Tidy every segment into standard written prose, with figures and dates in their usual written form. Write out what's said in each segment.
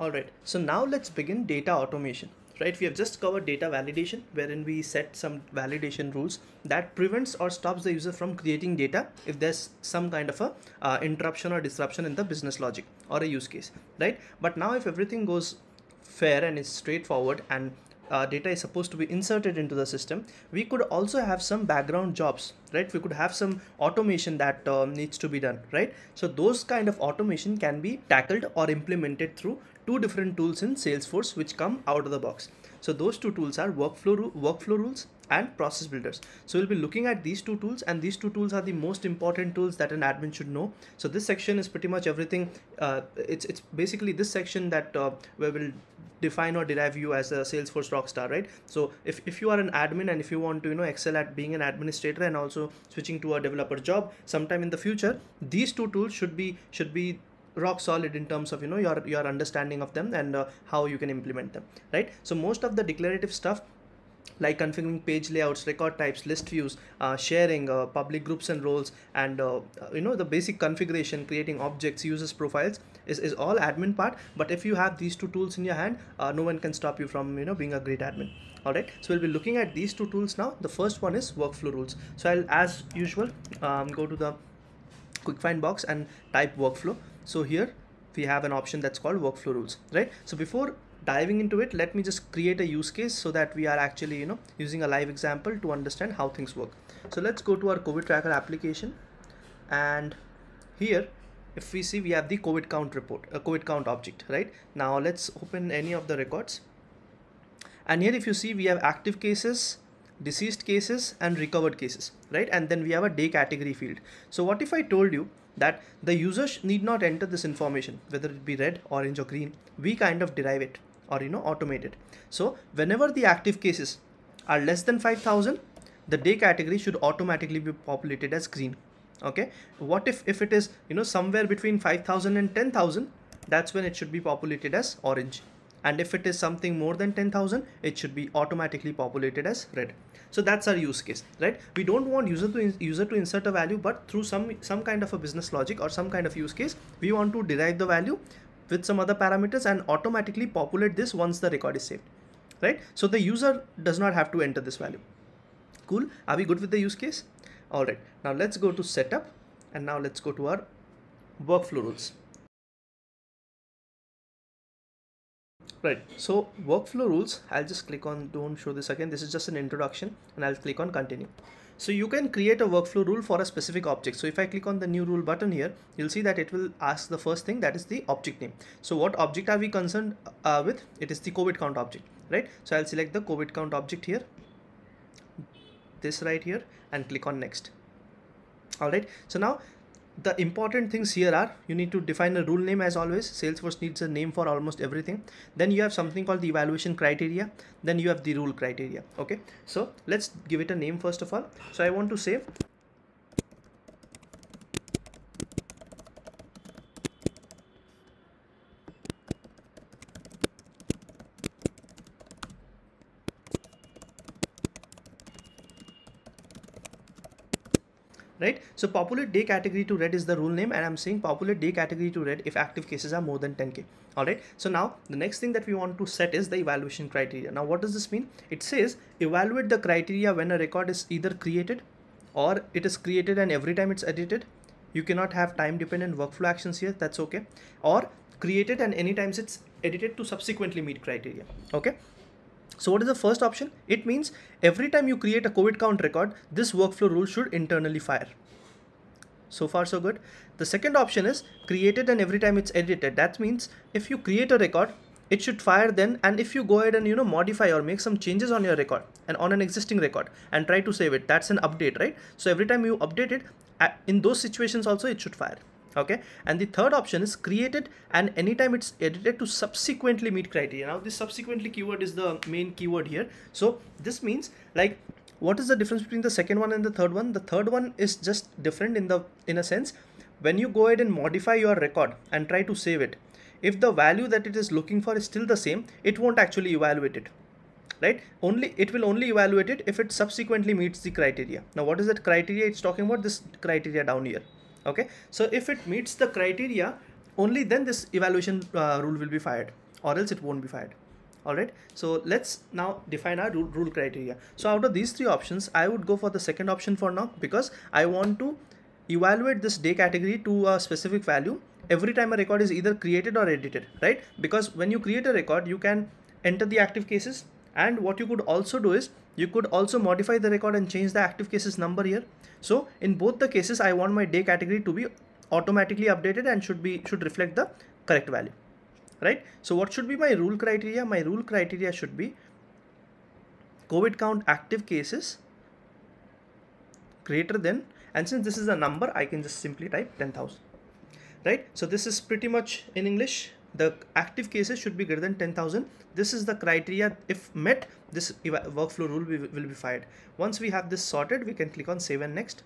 All right, so now let's begin data automation. Right, we have just covered data validation, wherein we set some validation rules that prevents or stops the user from creating data if there's some kind of a interruption or disruption in the business logic or a use case, right? But now if everything goes fair and is straightforward and data is supposed to be inserted into the system, we could also have some background jobs, right? We could have some automation that needs to be done, right? So those kind of automation can be tackled or implemented through two different tools in Salesforce which come out of the box. So those two tools are workflow rules and process builders. So we'll be looking at these two tools, and these two tools are the most important tools that an admin should know. So this section is pretty much everything. It's basically this section that where we'll define or derive you as a Salesforce rockstar, right? So if you are an admin and if you want to, you know, excel at being an administrator and also switching to a developer job sometime in the future, these two tools should be rock solid in terms of, you know, your understanding of them and how you can implement them, right? So most of the declarative stuff, like configuring page layouts, record types, list views, sharing, public groups and roles, and you know, the basic configuration, creating objects, users profiles, is all admin part. But if you have these two tools in your hand, no one can stop you from, you know, being a great admin. All right, so we'll be looking at these two tools now. The first one is workflow rules. So I'll, as usual, go to the quick find box and type workflow. So here we have an option that's called workflow rules, right? So before diving into it, let me just create a use case so that we are actually, you know, using a live example to understand how things work. So let's go to our COVID tracker application, and here if we see, we have the COVID count report, a COVID count object, right? Now let's open any of the records, and here if you see, we have active cases, deceased cases, and recovered cases, right? And then we have a day category field. So what if I told you that the user need not enter this information, whether it be red, orange, or green? We kind of derive it, or, you know, automate it. So whenever the active cases are less than 5,000, the day category should automatically be populated as green. Okay, what if it is, you know, somewhere between 5,000 and 10,000, that's when it should be populated as orange. And if it is something more than 10,000, it should be automatically populated as red. So that's our use case, right? We don't want user to insert a value, but through some kind of a business logic or some kind of use case, we want to derive the value with some other parameters and automatically populate this once the record is saved, right? So the user does not have to enter this value. Cool. Are we good with the use case? All right. Now let's go to setup, and now let's go to our workflow rules. Right, so workflow rules, I'll just click on, don't show this again, this is just an introduction, and I'll click on continue. So you can create a workflow rule for a specific object. So if I click on the new rule button here, you'll see that it will ask the first thing, that is the object name. So what object are we concerned with? It is the COVID count object, right? So I'll select the COVID count object here, this right here, and click on next. All right, so now the important things here are, you need to define a rule name as always. Salesforce needs a name for almost everything. Then you have something called the evaluation criteria. Then you have the rule criteria. Okay, so let's give it a name first of all. So I want to save right? So populate day category to red is the rule name, and I'm saying populate day category to red if active cases are more than 10K. All right. So now the next thing that we want to set is the evaluation criteria. Now, what does this mean? It says evaluate the criteria when a record is either created or it is created and every time it's edited. You cannot have time dependent workflow actions here. That's okay. Or created and any times it's edited to subsequently meet criteria. Okay. So what is the first option? It means every time you create a COVID count record, this workflow rule should internally fire. So far, so good. The second option is created and every time it's edited. That means if you create a record, it should fire then. And if you go ahead and, you know, modify or make some changes on your record and on an existing record and try to save it, that's an update, right? So every time you update it, in those situations also, it should fire. Okay, and the third option is created and anytime it's edited to subsequently meet criteria. Now this subsequently keyword is the main keyword here. So this means, like, what is the difference between the second one and the third one? The third one is just different in a sense. When you go ahead and modify your record and try to save it, if the value that it is looking for is still the same, it won't actually evaluate it, right? It will only evaluate it if it subsequently meets the criteria. Now what is that criteria? It's talking about this criteria down here. Okay, so if it meets the criteria, only then this evaluation rule will be fired, or else it won't be fired. All right, so let's now define our rule criteria. So out of these three options, I would go for the second option for now, because I want to evaluate this day category to a specific value every time a record is either created or edited, right? Because when you create a record, you can enter the active cases, and what you could also do is you could also modify the record and change the active cases number here. So in both the cases, I want my day category to be automatically updated and should reflect the correct value, right? So what should be my rule criteria? My rule criteria should be COVID count active cases greater than, and since this is a number, I can just simply type 10,000, right? So this is pretty much in English. The active cases should be greater than 10,000. This is the criteria. If met, this workflow rule will be fired. Once we have this sorted, we can click on save and next.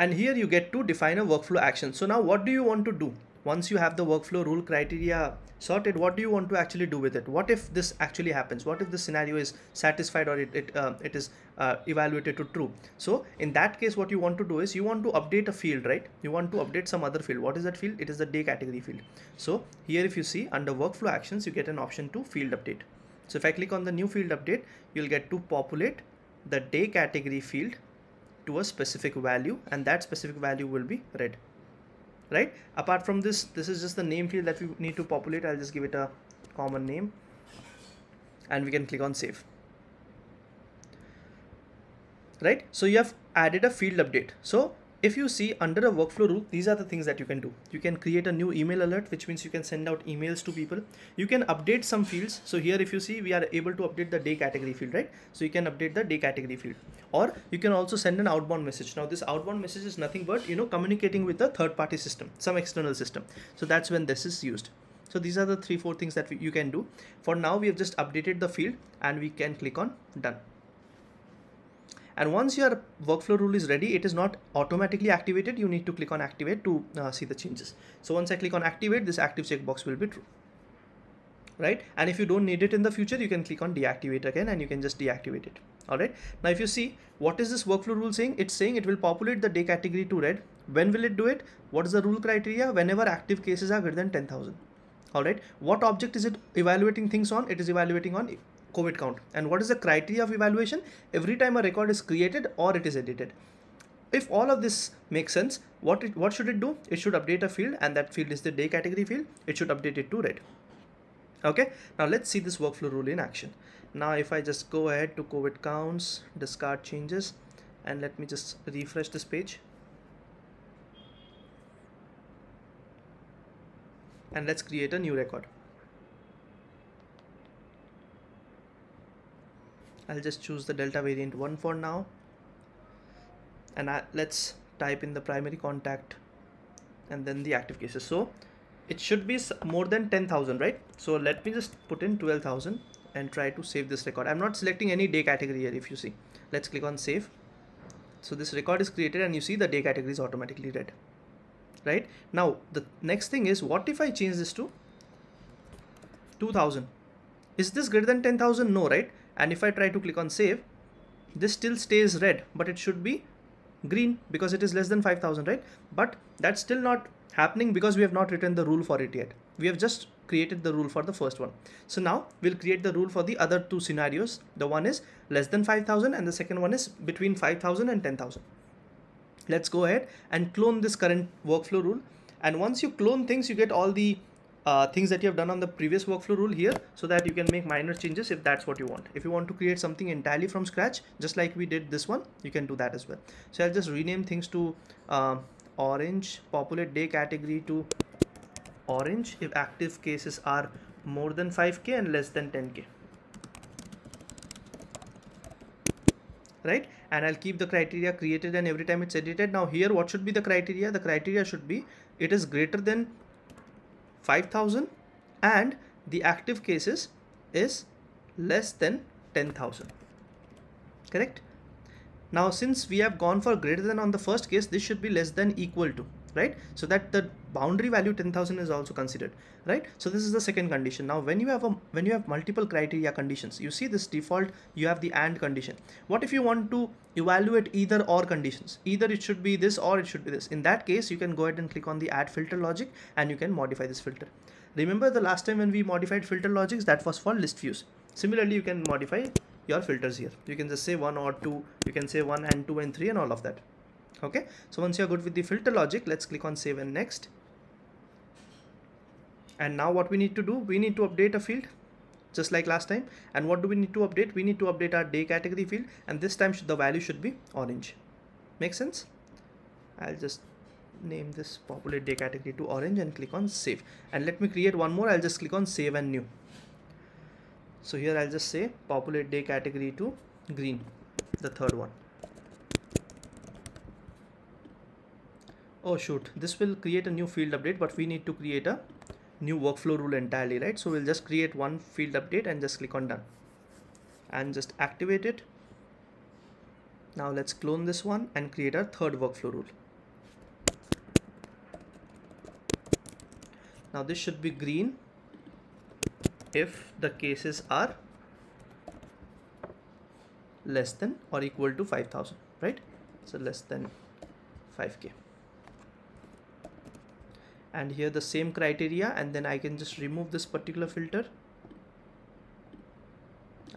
And here you get to define a workflow action. So now what do you want to do? Once you have the workflow rule criteria sorted, what do you want to actually do with it? What if this actually happens? What if the scenario is satisfied, or it is evaluated to true? So in that case, what you want to do is you want to update a field, right? You want to update some other field. What is that field? It is the day category field. So here, if you see under workflow actions, you get an option to field update. So if I click on the new field update, you'll get to populate the day category field to a specific value, and that specific value will be read. Right, apart from this, this is just the name field that we need to populate. I'll just give it a common name, and we can click on save. Right, so you have added a field update. So if you see under a workflow rule, these are the things that you can do. You can create a new email alert, which means you can send out emails to people. You can update some fields. So here, if you see, we are able to update the day category field, right? So you can update the day category field, or you can also send an outbound message. Now this outbound message is nothing but, you know, communicating with a third party system, some external system. So that's when this is used. So these are the three, four things that you can do. For now, we have just updated the field, and we can click on done. And once your workflow rule is ready, it is not automatically activated. You need to click on activate to see the changes. So once I click on activate, this active checkbox will be true, right? And if you don't need it in the future, you can click on deactivate again, and you can just deactivate it. All right. Now, if you see, what is this workflow rule saying? It's saying it will populate the day category to red. When will it do it? What is the rule criteria? Whenever active cases are greater than 10,000. All right. What object is it evaluating things on? It is evaluating on COVID count. And what is the criteria of evaluation? Every time a record is created or it is edited. If all of this makes sense, what should it do? It should update a field, and that field is the day category field. It should update it to red. Okay, now let's see this workflow rule in action. Now if I just go ahead to COVID counts, discard changes, and let me just refresh this page. And let's create a new record. I'll just choose the Delta variant 1 for now, and let's type in the primary contact and then the active cases. So it should be more than 10,000, right? So let me just put in 12,000 and try to save this record. I'm not selecting any day category here. If you see, let's click on save. So this record is created, and you see the day category is automatically read. Right, now the next thing is, what if I change this to 2,000? Is this greater than 10,000? No, right? And if I try to click on save, this still stays red, but it should be green because it is less than 5,000, right? But that's still not happening because we have not written the rule for it yet. We have just created the rule for the first one. So now we'll create the rule for the other two scenarios. The one is less than 5,000 and the second one is between 5,000 and 10,000. Let's go ahead and clone this current workflow rule. And once you clone things, you get all the things that you have done on the previous workflow rule here, so that you can make minor changes if that's what you want. If you want to create something entirely from scratch, just like we did this one, you can do that as well. So I'll just rename things to orange, populate day category to orange if active cases are more than 5K and less than 10K. Right, and I'll keep the criteria created, and every time it's edited. Now here, what should be the criteria? The criteria should be it is greater than 5,000 and the active cases is less than 10,000. Correct. Now since we have gone for greater than on the first case, this should be less than equal to. right? So that the boundary value 10,000 is also considered, right? So this is the second condition. Now when you have multiple criteria conditions, you see this default, you have the and condition. What if you want to evaluate either or conditions? Either it should be this or it should be this. In that case, you can go ahead and click on the add filter logic and you can modify this filter. Remember the last time when we modified filter logics, that was for list views. Similarly, you can modify your filters here. You can just say 1 or 2, you can say 1 and 2 and 3 and all of that. Okay, so once you're good with the filter logic, let's click on save and next. And now what we need to do, we need to update a field just like last time. And what do we need to update? We need to update our day category field, and this time the value should be orange. Make sense? I'll just name this populate day category to orange and click on save. And let me create one more. I'll just click on save and new. So here I'll just say populate day category to green, the third one. Oh shoot, this will create a new field update, but we need to create a new workflow rule entirely, right? So we'll just create one field update and just click on done and just activate it. Now let's clone this one and create our third workflow rule. Now this should be green if the cases are less than or equal to 5,000, right? So less than 5K. And here the same criteria, and then I can just remove this particular filter.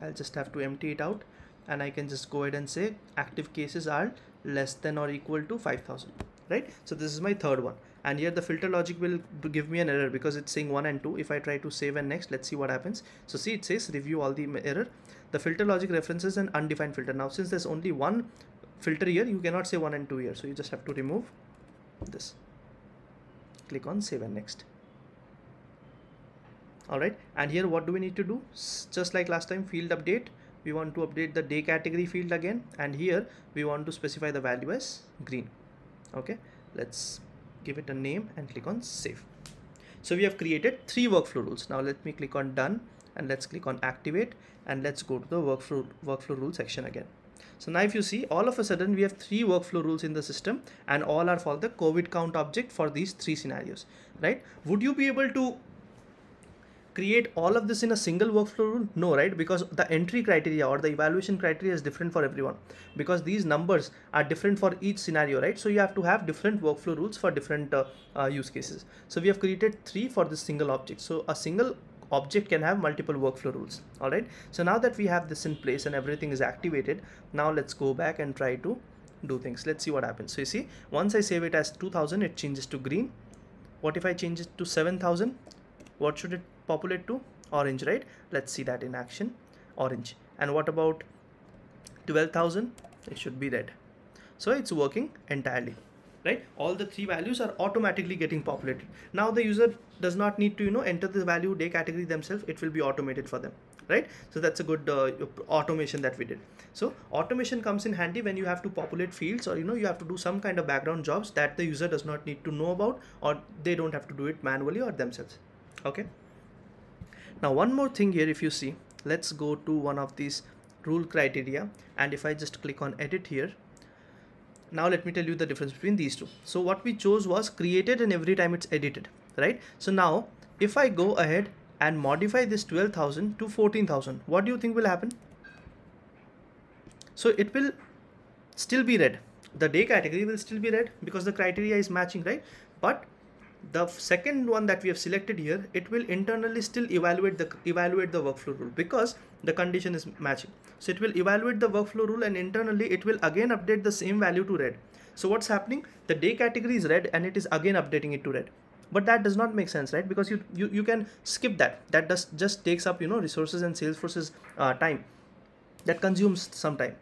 I'll just have to empty it out, and I can just go ahead and say active cases are less than or equal to 5,000, right? So this is my third one. And here the filter logic will give me an error because it's saying 1 and 2. If I try to save and next, let's see what happens. So see, it says review all the error. The filter logic references an undefined filter. Now since there's only one filter here, you cannot say 1 and 2 here. So you just have to remove this. Click on save and next. Alright, and here what do we need to do? Just like last time, field update, we want to update the day category field again, and here we want to specify the value as green. Okay, let's give it a name and click on save. So we have created 3 workflow rules. Now let me click on done and let's click on activate, and let's go to the workflow rule section again. So now if you see, all of a sudden we have 3 workflow rules in the system, and all are for the COVID count object for these 3 scenarios, right? Would you be able to create all of this in a single workflow rule? No, right? Because the entry criteria or the evaluation criteria is different for everyone, because these numbers are different for each scenario, right? So you have to have different workflow rules for different use cases. So we have created 3 for this single object. So a single object can have multiple workflow rules. All right, so now that we have this in place and everything is activated, now let's go back and try to do things. Let's see what happens. So you see, once I save it as 2000, it changes to green. What if I change it to 7000? What should it populate to? Orange, right? Let's see that in action. Orange. And what about 12,000? It should be red. So it's working entirely, right? All the 3 values are automatically getting populated. Now the user does not need to, you know, enter the value day category themselves. It will be automated for them, right? So that's a good automation that we did. So automation comes in handy when you have to populate fields, or, you know, you have to do some kind of background jobs that the user does not need to know about, or they don't have to do it manually or themselves. Okay. Now one more thing here, if you see, let's go to one of these rule criteria, and if I just click on edit here. Now let me tell you the difference between these 2. So what we chose was created and every time it's edited, right? So now if I go ahead and modify this 12,000 to 14,000, what do you think will happen? So it will still be red. The day category will still be red because the criteria is matching, right? But the second one that we have selected here, it will internally still evaluate the workflow rule because the condition is matching. So it will evaluate the workflow rule, and internally it will again update the same value to red. So what's happening? The day category is red and it is again updating it to red. But that does not make sense, right? Because you can skip that. That just takes up, you know, resources and Salesforce's time. That consumes some time.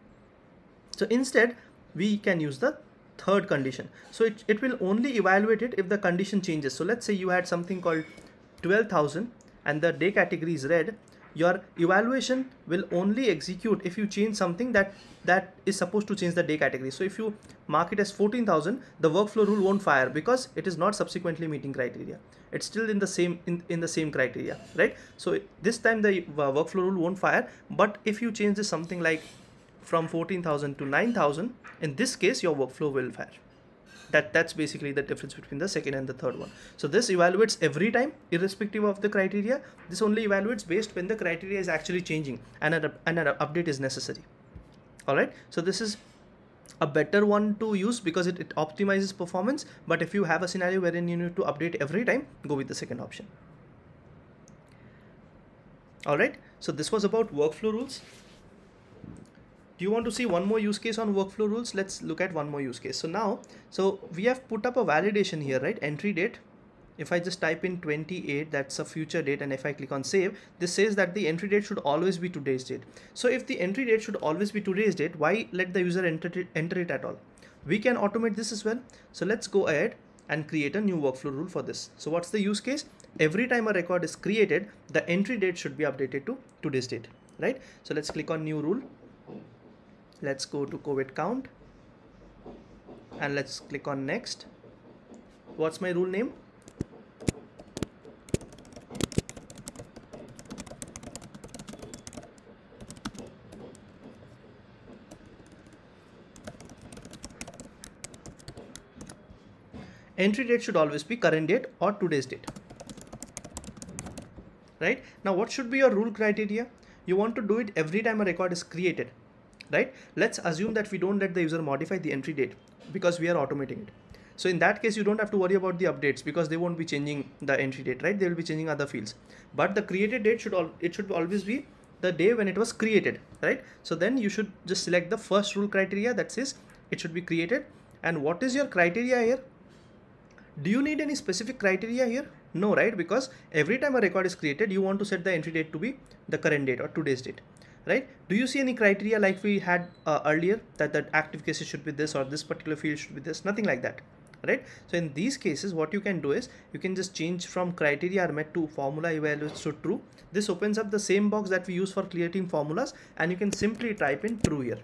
So instead we can use the third condition. So it will only evaluate it if the condition changes. So let's say you had something called 12,000 and the day category is red. Your evaluation will only execute if you change something that is supposed to change the day category. So if you mark it as 14,000, the workflow rule won't fire because it is not subsequently meeting criteria. It's still in the same in the same criteria, right? So this time the workflow rule won't fire. But if you change this something like from 14,000 to 9,000, in this case your workflow will fire. That's basically the difference between the second and the third one. So this evaluates every time irrespective of the criteria. This only evaluates based when the criteria is actually changing and an update is necessary. All right, so this is a better one to use because it optimizes performance. But if you have a scenario wherein you need to update every time, go with the second option. All right, so this was about workflow rules. Do you want to see one more use case on workflow rules? Let's look at one more use case. So now, so we have put up a validation here, right? Entry date. If I just type in 28, that's a future date, and if I click on save, this says that the entry date should always be today's date. So if the entry date should always be today's date, why let the user enter it at all? We can automate this as well. So let's go ahead and create a new workflow rule for this. So what's the use case? Every time a record is created, the entry date should be updated to today's date, right? So let's click on new rule. Let's go to COVID count and let's click on next. What's my rule name? Entry date should always be current date or today's date. Right? Now, what should be your rule criteria? You want to do it every time a record is created, right? Let's assume that we don't let the user modify the entry date because we are automating it. So in that case, you don't have to worry about the updates because they won't be changing the entry date, right? They will be changing other fields. But the created date should always be the day when it was created, right? So then you should just select the first rule criteria that says it should be created. And what is your criteria here? Do you need any specific criteria here? No, right? Because every time a record is created, you want to set the entry date to be the current date or today's date, right? Do you see any criteria like we had earlier that active cases should be this or this particular field should be this? Nothing like that, right? So in these cases, what you can do is you can just change from criteria are met to formula evaluates to true. This opens up the same box that we use for creating formulas, and you can simply type in true here.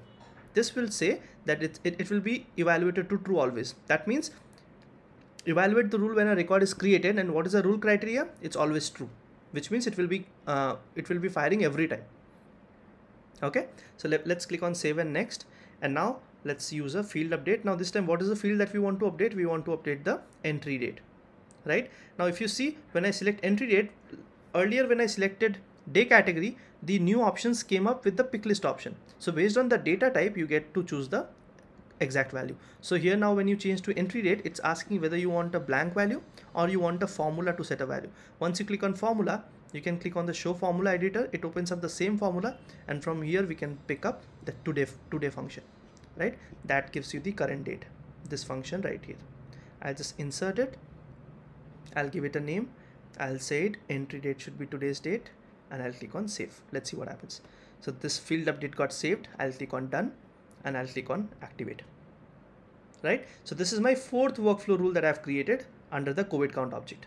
This will say that it will be evaluated to true always. That means evaluate the rule when a record is created, and what is the rule criteria? It's always true, which means it will be firing every time. Okay, so let's click on save and next, and now let's use a field update. Now this time, what is the field that we want to update? We want to update the entry date, right? Now if you see, when I select entry date, earlier when I selected day category, the new options came up with the pick list option. So based on the data type, you get to choose the exact value. So here now when you change to entry date, it's asking whether you want a blank value or you want a formula to set a value. Once you click on formula, you can click on the show formula editor. It opens up the same formula, and from here we can pick up the today function, right? That gives you the current date, this function right here. I'll just insert it. I'll give it a name. I'll say it entry date should be today's date, and I'll click on save. Let's see what happens. So this field update got saved. I'll click on done, and I'll click on activate, right? So this is my fourth workflow rule that I've created under the COVID count object.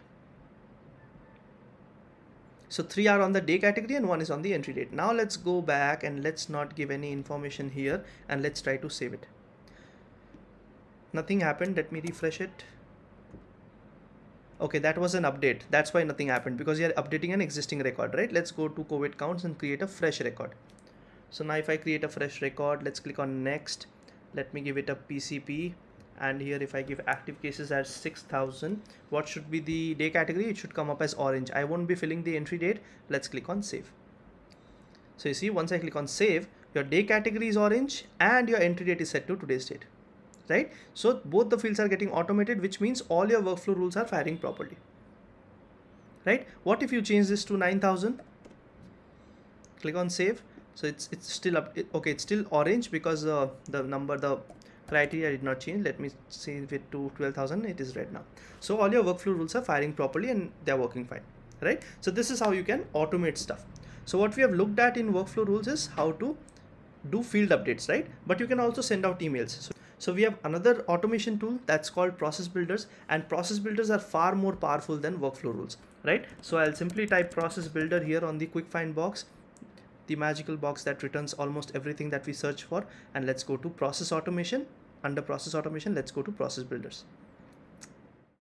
So three are on the day category and one is on the entry date. Now let's go back and let's not give any information here, and let's try to save it. Nothing happened. Let me refresh it. Okay, that was an update. That's why nothing happened, because you're updating an existing record, right? Let's go to COVID counts and create a fresh record. So now if I create a fresh record, let's click on next. Let me give it a PCP, and here if I give active cases as 6,000, what should be the day category? It should come up as orange. I won't be filling the entry date. Let's click on save. So you see, once I click on save, your day category is orange and your entry date is set to today's date, right? So both the fields are getting automated, which means all your workflow rules are firing properly, right? What if you change this to 9,000? Click on save. So it's still up. Okay, it's still orange because the criteria did not change. Let me save it to 12,000. It is red now. So all your workflow rules are firing properly and they're working fine, right? So this is how you can automate stuff. So what we have looked at in workflow rules is how to do field updates, right? But you can also send out emails. So we have another automation tool that's called process builders, and process builders are far more powerful than workflow rules, right? So I'll simply type process builder here on the quick find box, the magical box that returns almost everything that we search for, and let's go to process automation. Under process automation, let's go to process builders.